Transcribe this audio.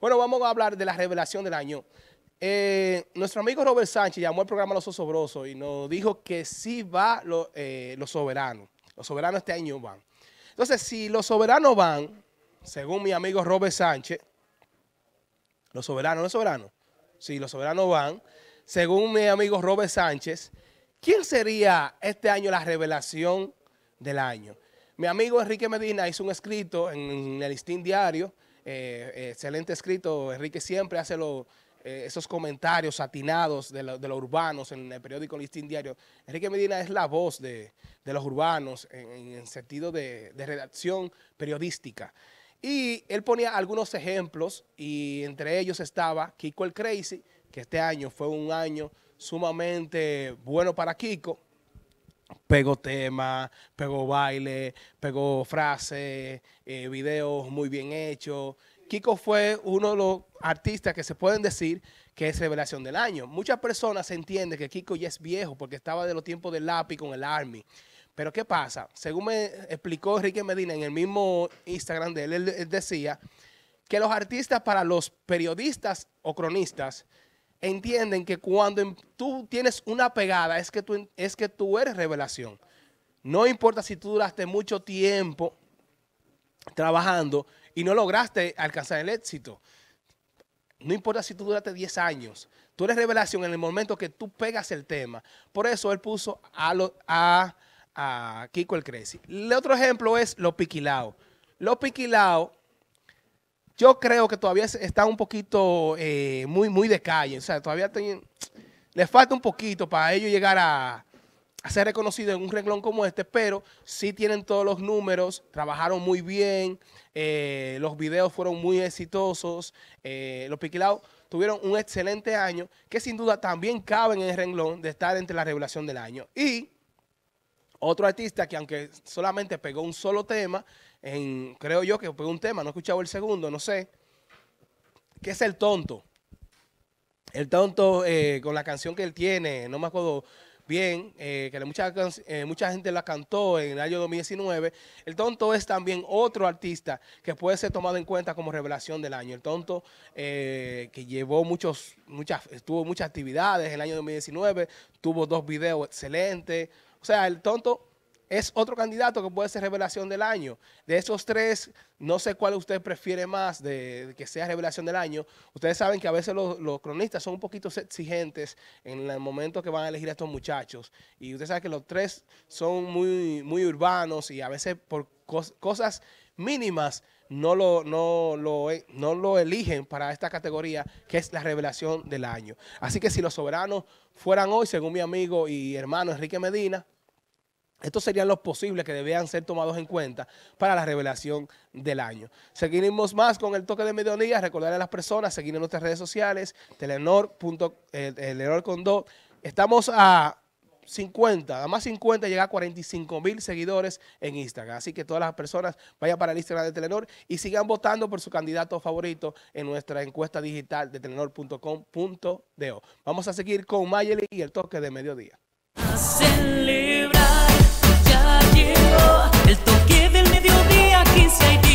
Bueno, vamos a hablar de la revelación del año. Nuestro amigo Robert Sánchez llamó al programa Los Osobrosos y nos dijo que sí va Los Soberanos. Los Soberanos este año van. Entonces, si Los Soberanos van, según mi amigo Robert Sánchez, Los Soberanos, ¿no es Soberano? Sí, Los Soberanos van. Según mi amigo Robert Sánchez, ¿quién sería este año la revelación del año? Mi amigo Enrique Medina hizo un escrito en el Listín Diario. Excelente escrito. Enrique siempre hace esos comentarios atinados de los urbanos en el periódico Listín Diario. Enrique Medina es la voz de los urbanos en el sentido de redacción periodística. Y él ponía algunos ejemplos y entre ellos estaba Kiko el Crazy, que este año fue un año sumamente bueno para Kiko. Pegó tema, pegó baile, pegó frases, videos muy bien hechos. Kiko fue uno de los artistas que se pueden decir que es revelación del año. Muchas personas entienden que Kiko ya es viejo porque estaba de los tiempos del lápiz con el Army. Pero ¿qué pasa? Según me explicó Enrique Medina en el mismo Instagram de él, él decía que los artistas para los periodistas o cronistas entienden que cuando tú tienes una pegada es que tú eres revelación. No importa si tú duraste mucho tiempo trabajando y no lograste alcanzar el éxito. No importa si tú duraste 10 años. Tú eres revelación en el momento que tú pegas el tema. Por eso él puso a Kiko el Cresce. El otro ejemplo es Lo Piquilao. Lo Piquilao, yo creo que todavía está un poquito muy de calle. O sea, todavía le falta un poquito para ellos llegar a ser reconocidos en un renglón como este, pero sí tienen todos los números, trabajaron muy bien, los videos fueron muy exitosos, Los Piquilaos tuvieron un excelente año, que sin duda también caben en el renglón de estar entre la revelación del año. Y otro artista que aunque solamente pegó un solo tema, creo yo que pegó un tema, no he escuchado el segundo, no sé, que es El Tonto. El Tonto con la canción que él tiene, no me acuerdo bien, que mucha gente la cantó en el año 2019. El Tonto es también otro artista que puede ser tomado en cuenta como revelación del año. El Tonto que llevó tuvo muchas actividades en el año 2019, tuvo 2 videos excelentes. O sea, El Tonto es otro candidato que puede ser revelación del año. De esos 3, no sé cuál usted prefiere más de que sea revelación del año. Ustedes saben que a veces los cronistas son un poquito exigentes en el momento que van a elegir a estos muchachos. Y ustedes saben que los 3 son muy urbanos y a veces por cosas mínimas no lo eligen para esta categoría que es la revelación del año. Así que si Los Soberanos fueran hoy, según mi amigo y hermano Enrique Medina, estos serían los posibles que debían ser tomados en cuenta para la revelación del año. Seguiremos más con El Toque de Mediodía. Recordar a las personas, seguir en nuestras redes sociales, Telenord.com.do. Estamos a 50, a más 50, llega a 45,000 seguidores en Instagram. Así que todas las personas vayan para el Instagram de Telenor y sigan votando por su candidato favorito en nuestra encuesta digital de Telenord.com.do. Vamos a seguir con Mayeli y El Toque de Mediodía. El toque del mediodía, 15 y